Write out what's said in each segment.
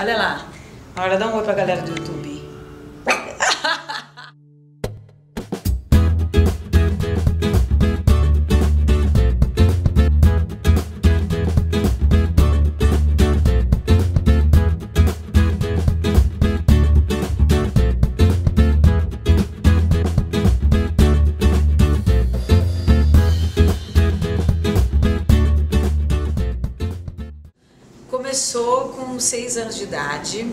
Olha lá, agora dá um oi pra galera do YouTube. Começou com 6 anos de idade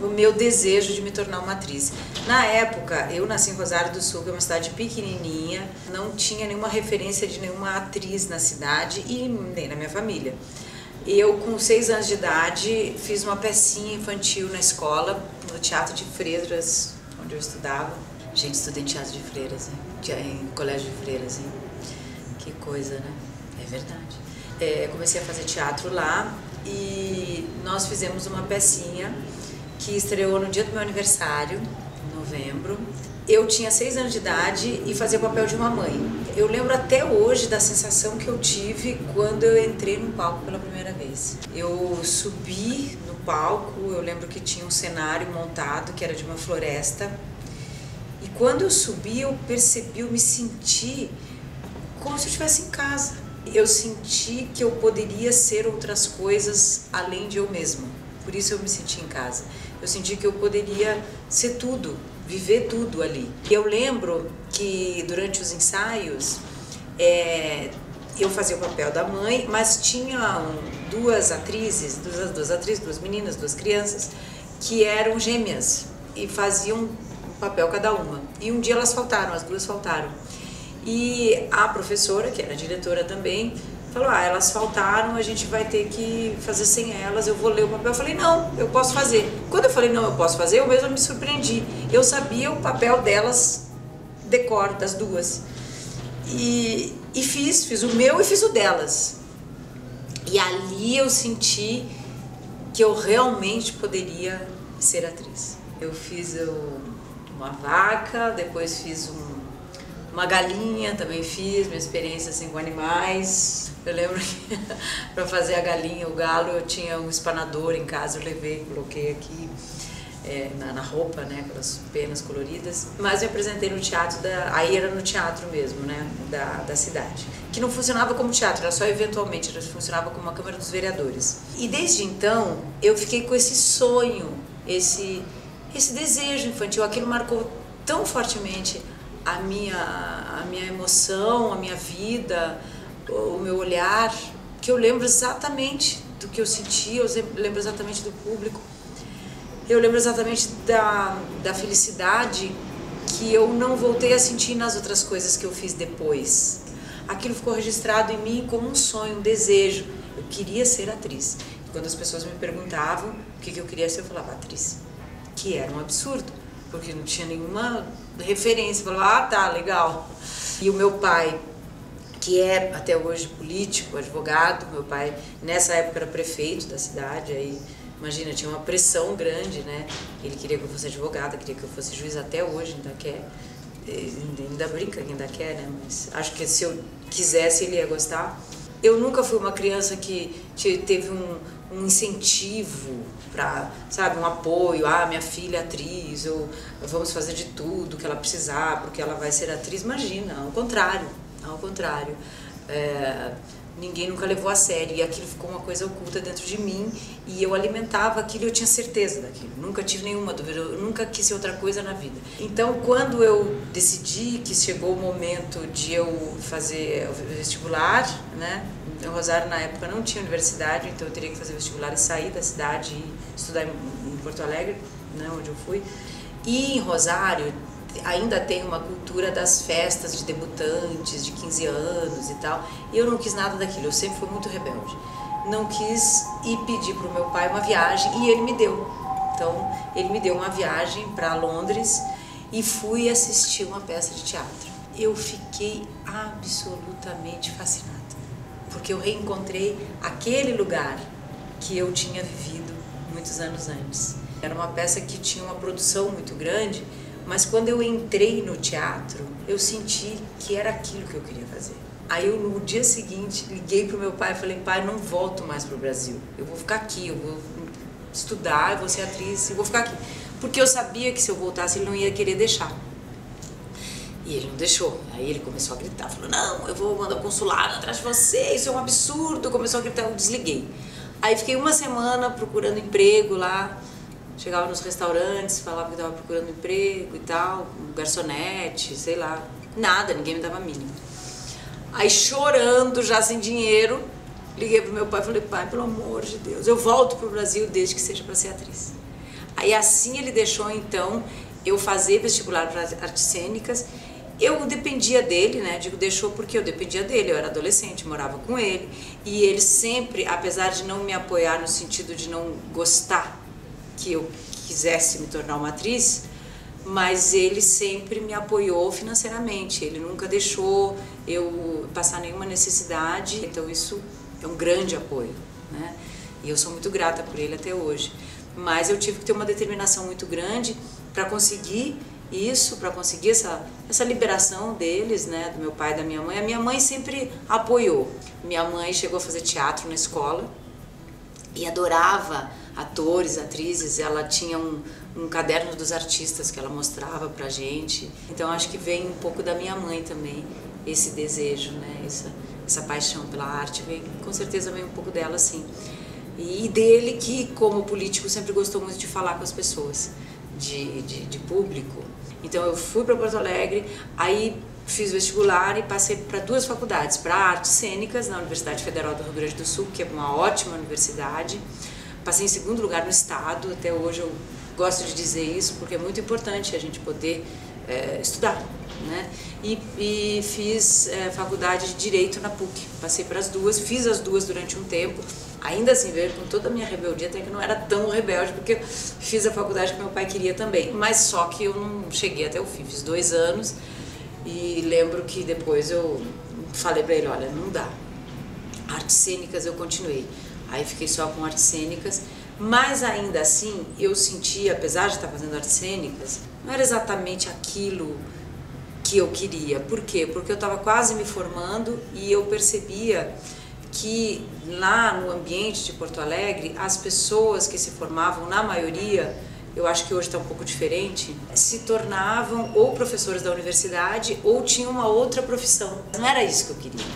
o meu desejo de me tornar uma atriz. Na época, eu nasci em Rosário do Sul, que é uma cidade pequenininha, não tinha nenhuma referência de nenhuma atriz na cidade e nem na minha família. Eu, com 6 anos de idade, fiz uma pecinha infantil na escola, no Teatro de Freiras, onde eu estudava. Gente, estudei em Teatro de Freiras, né? Em Colégio de Freiras, hein? Que coisa, né? É verdade. É, comecei a fazer teatro lá. E nós fizemos uma pecinha que estreou no dia do meu aniversário, em novembro. Eu tinha 6 anos de idade e fazia o papel de uma mãe. Eu lembro até hoje da sensação que eu tive quando eu entrei no palco pela primeira vez. Eu subi no palco, eu lembro que tinha um cenário montado que era de uma floresta. E quando eu subi, eu percebi, eu me senti como se eu estivesse em casa. Eu senti que eu poderia ser outras coisas além de eu mesma, por isso eu me senti em casa. Eu senti que eu poderia ser tudo, viver tudo ali. Eu lembro que durante os ensaios, eu fazia o papel da mãe, mas tinha duas meninas, duas crianças, que eram gêmeas e faziam um papel cada uma. E um dia elas faltaram, as duas faltaram. E a professora, que era diretora também, falou, ah, elas faltaram, a gente vai ter que fazer sem elas, eu vou ler o papel. Eu falei, não, eu posso fazer. Quando eu falei, não, eu posso fazer, eu mesma me surpreendi. Eu sabia o papel delas, de cor, das duas. E fiz o meu e fiz o delas. E ali eu senti que eu realmente poderia ser atriz. Eu fiz uma vaca, depois fiz uma galinha, também fiz minha experiência assim, com animais. Eu lembro que para fazer a galinha, o galo, eu tinha um espanador em casa, eu levei, coloquei aqui na roupa, né, aquelas penas coloridas. Mas eu apresentei no teatro, aí era no teatro mesmo, né, da cidade. Que não funcionava como teatro, era só eventualmente, funcionava como uma Câmara dos Vereadores. E desde então, eu fiquei com esse sonho, esse desejo infantil, aquilo marcou tão fortemente a minha emoção, a minha vida, o meu olhar, que eu lembro exatamente do que eu senti, eu lembro exatamente do público, eu lembro exatamente da felicidade que eu não voltei a sentir nas outras coisas que eu fiz depois. Aquilo ficou registrado em mim como um sonho, um desejo. Eu queria ser atriz. E quando as pessoas me perguntavam o que eu queria ser, eu falava atriz, que era um absurdo, porque não tinha nenhuma referência, falava, ah, tá, legal. E o meu pai, que é até hoje político, advogado, meu pai nessa época era prefeito da cidade, aí imagina, tinha uma pressão grande, né? Ele queria que eu fosse advogada, queria que eu fosse juiz, até hoje ainda quer, ainda brinca que ainda quer, né? Mas acho que se eu quisesse ele ia gostar. Eu nunca fui uma criança que teve um incentivo para, sabe, um apoio, ah, minha filha é atriz, ou vamos fazer de tudo que ela precisar, porque ela vai ser atriz, imagina, ao contrário. Ninguém nunca levou a sério, e aquilo ficou uma coisa oculta dentro de mim, e eu alimentava aquilo e eu tinha certeza daquilo, nunca tive nenhuma dúvida, eu nunca quis ser outra coisa na vida. Então, quando eu decidi que chegou o momento de eu fazer vestibular, né, o Rosário na época não tinha universidade, então eu teria que fazer vestibular e sair da cidade e estudar em Porto Alegre, né, onde eu fui, e em Rosário ainda tem uma cultura das festas de debutantes, de 15 anos e tal. E eu não quis nada daquilo, eu sempre fui muito rebelde. Não quis ir pedir para o meu pai uma viagem e ele me deu. Então, ele me deu uma viagem para Londres e fui assistir uma peça de teatro. Eu fiquei absolutamente fascinada, porque eu reencontrei aquele lugar que eu tinha vivido muitos anos antes. Era uma peça que tinha uma produção muito grande, mas quando eu entrei no teatro, eu senti que era aquilo que eu queria fazer. Aí eu, no dia seguinte, liguei pro meu pai e falei, pai, não volto mais pro Brasil. Eu vou ficar aqui, eu vou estudar, eu vou ser atriz, eu vou ficar aqui. Porque eu sabia que se eu voltasse ele não ia querer deixar. E ele não deixou. Aí ele começou a gritar, falou, não, eu vou mandar o consulado atrás de você, isso é um absurdo. Começou a gritar, eu desliguei. Aí fiquei uma semana procurando emprego lá, chegava nos restaurantes, falava que estava procurando emprego e tal, garçonete, sei lá, nada, ninguém me dava mínimo. Aí chorando, já sem dinheiro, liguei pro meu pai e falei, pai, pelo amor de Deus, eu volto pro Brasil desde que seja para ser atriz. Aí assim ele deixou então eu fazer vestibular para artes cênicas. Eu dependia dele, né? Digo, deixou porque eu dependia dele, eu era adolescente, morava com ele. E ele sempre, apesar de não me apoiar no sentido de não gostar que eu quisesse me tornar uma atriz, mas ele sempre me apoiou financeiramente, ele nunca deixou eu passar nenhuma necessidade. Então isso é um grande apoio, né? E eu sou muito grata por ele até hoje. Mas eu tive que ter uma determinação muito grande para conseguir isso, para conseguir essa liberação deles, né, do meu pai e da minha mãe. A minha mãe sempre apoiou. Minha mãe chegou a fazer teatro na escola e adorava atores, atrizes. Ela tinha um caderno dos artistas que ela mostrava pra gente. Então acho que vem um pouco da minha mãe também, esse desejo, né, essa paixão pela arte. Vem, com certeza vem um pouco dela, sim. E dele, que como político sempre gostou muito de falar com as pessoas, de público. Então eu fui para Porto Alegre, aí fiz vestibular e passei para duas faculdades, para Artes Cênicas, na Universidade Federal do Rio Grande do Sul, que é uma ótima universidade. Passei em segundo lugar no estado, até hoje eu gosto de dizer isso, porque é muito importante a gente poder estudar, né? E fiz faculdade de Direito na PUC, passei para as duas, fiz as duas durante um tempo. Ainda assim, vejo com toda a minha rebeldia, até que não era tão rebelde, porque eu fiz a faculdade que meu pai queria também. Mas só que eu não cheguei até o fim, fiz 2 anos e lembro que depois eu falei pra ele, olha, não dá. Artes Cênicas eu continuei, aí fiquei só com Artes Cênicas, mas ainda assim eu senti, apesar de estar fazendo Artes Cênicas, não era exatamente aquilo que eu queria. Por quê? Porque eu estava quase me formando e eu percebia que lá no ambiente de Porto Alegre, as pessoas que se formavam, na maioria, eu acho que hoje está um pouco diferente, se tornavam ou professores da universidade ou tinham uma outra profissão. Não era isso que eu queria.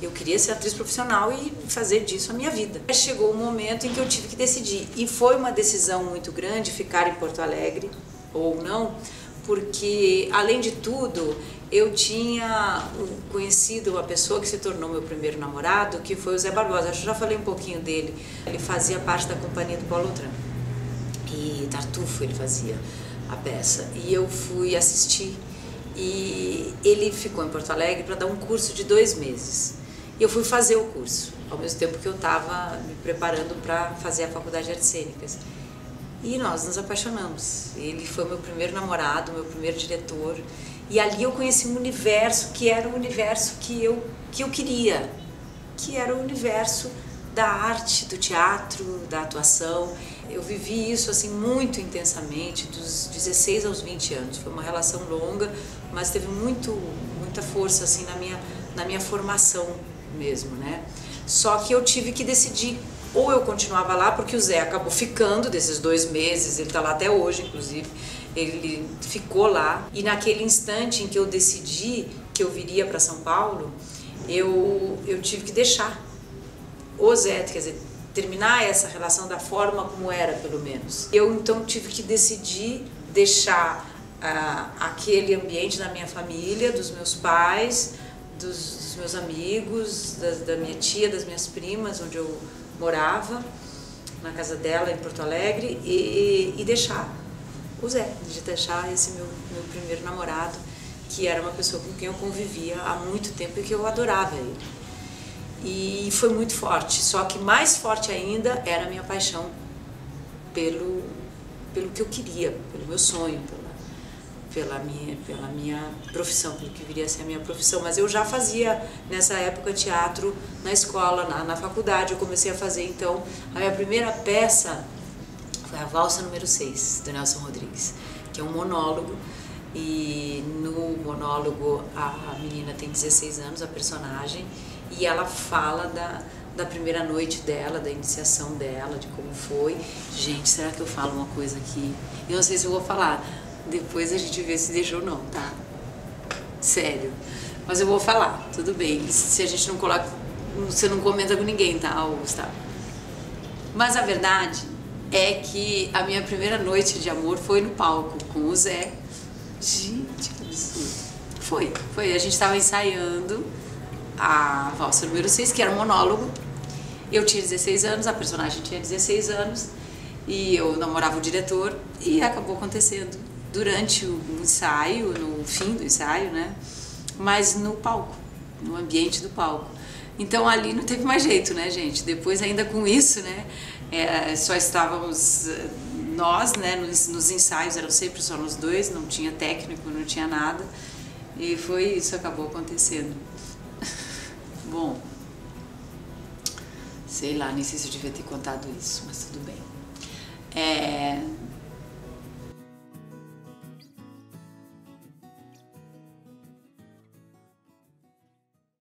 Eu queria ser atriz profissional e fazer disso a minha vida. Chegou um momento em que eu tive que decidir, e foi uma decisão muito grande ficar em Porto Alegre ou não, porque, além de tudo, eu tinha conhecido uma pessoa que se tornou meu primeiro namorado, que foi o Zé Barbosa. Acho que já falei um pouquinho dele. Ele fazia parte da Companhia do Paulo Outram. E Tartufo ele fazia a peça. E eu fui assistir. E ele ficou em Porto Alegre para dar um curso de 2 meses. E eu fui fazer o curso, ao mesmo tempo que eu estava me preparando para fazer a Faculdade de Artes Cênicas. E nós nos apaixonamos. Ele foi meu primeiro namorado, meu primeiro diretor. E ali eu conheci um universo que era o universo que eu queria. Que era o universo da arte, do teatro, da atuação. Eu vivi isso assim muito intensamente, dos 16 aos 20 anos. Foi uma relação longa, mas teve muita força assim na minha formação mesmo, né? Só que eu tive que decidir. Ou eu continuava lá, porque o Zé acabou ficando desses 2 meses, ele está lá até hoje, inclusive, ele ficou lá. E naquele instante em que eu decidi que eu viria para São Paulo, eu tive que deixar o Zé, quer dizer, terminar essa relação da forma como era, pelo menos. Eu, então, tive que decidir deixar aquele ambiente da minha família, dos meus pais, dos meus amigos, da minha tia, das minhas primas, onde eu morava na casa dela em Porto Alegre, e deixar o Zé, de deixar esse meu primeiro namorado, que era uma pessoa com quem eu convivia há muito tempo e que eu adorava ele. E foi muito forte, só que mais forte ainda era a minha paixão pelo que eu queria, pelo meu sonho, pela minha profissão, pelo que viria a ser a minha profissão. Mas eu já fazia, nessa época, teatro na escola, na faculdade. Eu comecei a fazer, então, a minha primeira peça foi a Valsa número 6, do Nelson Rodrigues, que é um monólogo. E no monólogo, a menina tem 16 anos, a personagem, e ela fala da, da primeira noite dela, da iniciação dela, de como foi. Gente, será que eu falo uma coisa aqui? Eu não sei se eu vou falar. Depois a gente vê se deixou ou não, tá? Sério. Mas eu vou falar, tudo bem. Se a gente não coloca, você não comenta com ninguém, tá, Augusta? Mas a verdade é que a minha primeira noite de amor foi no palco com o Zé. Gente, que absurdo. Foi. A gente estava ensaiando a Valsa número 6, que era um monólogo. Eu tinha 16 anos, a personagem tinha 16 anos, e eu namorava o diretor, e acabou acontecendo durante o ensaio, no fim do ensaio, né? Mas no palco, no ambiente do palco. Então ali não teve mais jeito, né, gente? Depois ainda com isso, né? Só estávamos nós, né? Nos ensaios eram sempre só nós dois, não tinha técnico, não tinha nada. E foi isso, acabou acontecendo. Bom, sei lá, nem sei se eu devia ter contado isso, mas tudo bem.